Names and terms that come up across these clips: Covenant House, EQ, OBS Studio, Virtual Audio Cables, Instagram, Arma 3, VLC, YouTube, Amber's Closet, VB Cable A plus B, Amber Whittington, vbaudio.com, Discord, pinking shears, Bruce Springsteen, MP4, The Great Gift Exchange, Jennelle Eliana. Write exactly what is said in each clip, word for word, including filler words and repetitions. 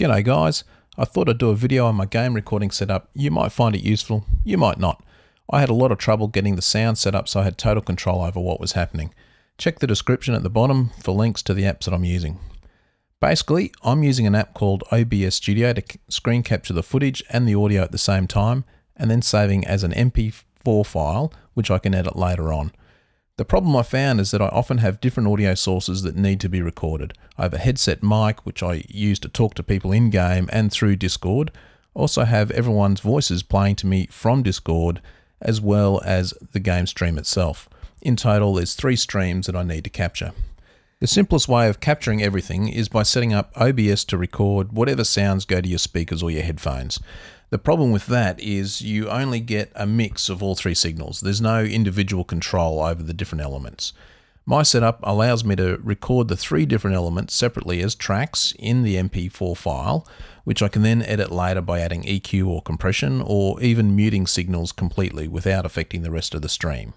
G'day guys, I thought I'd do a video on my game recording setup. You might find it useful, you might not. I had a lot of trouble getting the sound set up so I had total control over what was happening. Check the description at the bottom for links to the apps that I'm using. Basically, I'm using an app called O B S Studio to screen capture the footage and the audio at the same time, and then saving as an M P four file, which I can edit later on. The problem I found is that I often have different audio sources that need to be recorded. I have a headset mic, which I use to talk to people in game and through Discord. I also have everyone's voices playing to me from Discord, as well as the game stream itself. In total, there's three streams that I need to capture. The simplest way of capturing everything is by setting up O B S to record whatever sounds go to your speakers or your headphones. The problem with that is you only get a mix of all three signals. There's no individual control over the different elements. My setup allows me to record the three different elements separately as tracks in the M P four file, which I can then edit later by adding E Q or compression, or even muting signals completely without affecting the rest of the stream.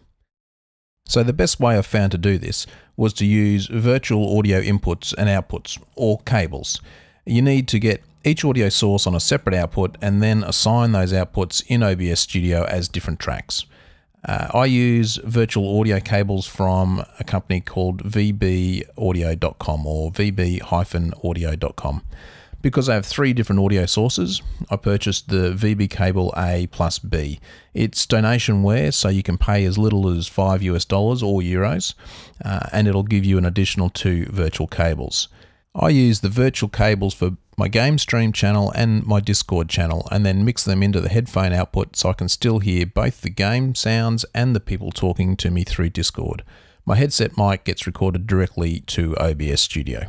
So the best way I've found to do this was to use virtual audio inputs and outputs, or cables. You need to get each audio source on a separate output and then assign those outputs in O B S Studio as different tracks. Uh, I use virtual audio cables from a company called v b audio dot com or v b audio dot com. Because I have three different audio sources, I purchased the V B Cable A plus B. It's donationware, so you can pay as little as five US dollars or euros, uh, and it'll give you an additional two virtual cables. I use the virtual cables for my game stream channel and my Discord channel, and then mix them into the headphone output so I can still hear both the game sounds and the people talking to me through Discord. My headset mic gets recorded directly to O B S Studio.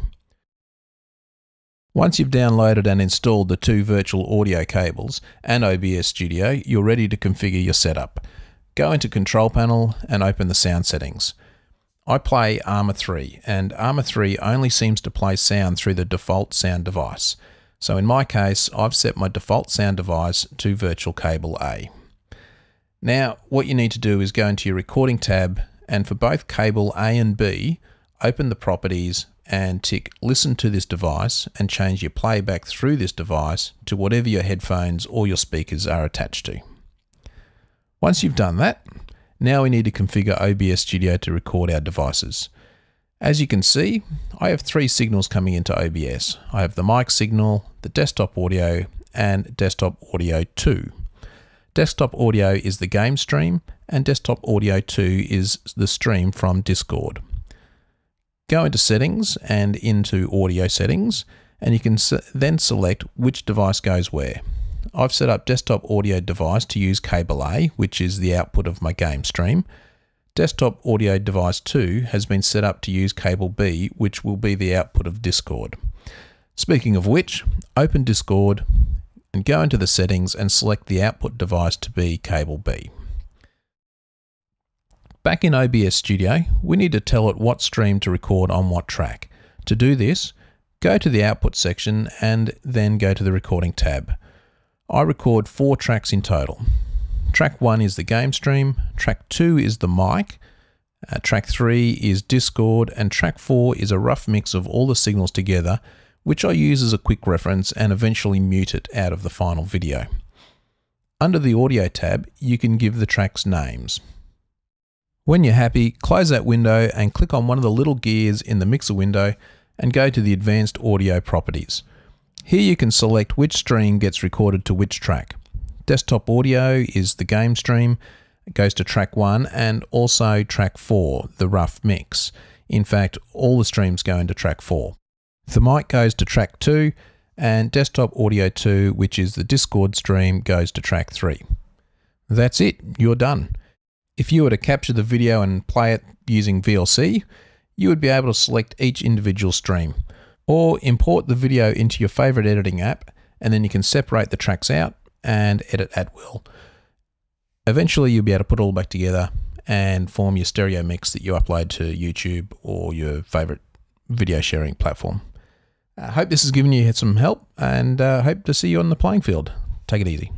Once you've downloaded and installed the two virtual audio cables and O B S Studio, you're ready to configure your setup. Go into Control Panel and open the sound settings. I play Arma three, and Arma three only seems to play sound through the default sound device. So in my case, I've set my default sound device to virtual cable A. Now, what you need to do is go into your recording tab, and for both cable A and B, open the properties and tick listen to this device and change your playback through this device to whatever your headphones or your speakers are attached to. Once you've done that, now we need to configure O B S Studio to record our devices. As you can see, I have three signals coming into O B S. I have the mic signal, the desktop audio, and desktop audio two. Desktop audio is the game stream, and desktop audio two is the stream from Discord. Go into settings and into audio settings, and you can then select which device goes where. I've set up desktop audio device to use cable A, which is the output of my game stream. Desktop audio device two has been set up to use cable B, which will be the output of Discord. Speaking of which, open Discord and go into the settings and select the output device to be cable B. Back in O B S Studio, we need to tell it what stream to record on what track. To do this, go to the output section and then go to the recording tab. I record four tracks in total. Track one is the game stream, track two is the mic, uh, track three is Discord, and track four is a rough mix of all the signals together, which I use as a quick reference and eventually mute it out of the final video. Under the audio tab, you can give the tracks names. When you're happy, close that window and click on one of the little gears in the mixer window and go to the Advanced Audio Properties. Here you can select which stream gets recorded to which track. Desktop audio is the game stream, it goes to track one and also track four, the rough mix. In fact, all the streams go into track four. The mic goes to track two, and desktop audio two, which is the Discord stream, goes to track three. That's it, you're done. If you were to capture the video and play it using V L C, you would be able to select each individual stream, or import the video into your favorite editing app, and then you can separate the tracks out and edit at will. Eventually you'll be able to put it all back together and form your stereo mix that you upload to YouTube or your favorite video sharing platform. I hope this has given you some help, and I uh, hope to see you on the playing field. Take it easy.